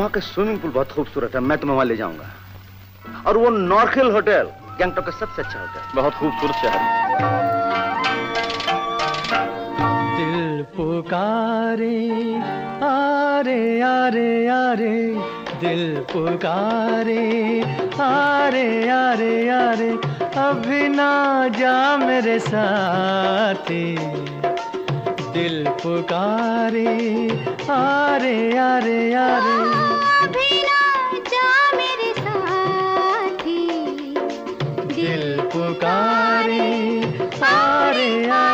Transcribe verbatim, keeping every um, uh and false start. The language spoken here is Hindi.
वहाँ के स्विमिंग पूल बहुत खूबसूरत है, मैं तुम्हें वहाँ ले जाऊंगा। और वो नॉर्किल होटल गैंगटॉक का सबसे अच्छा होटल, बहुत खूबसूरत शहर है। दिल पुकारे आरे आरे आरे, दिल पुकारे आरे आरे आरे, अभी ना जा मेरे साथी। दिल पुकारे आरे आरे आरे, अभी ना जा मेरे साथी। दिल पुकारे आरे आरे।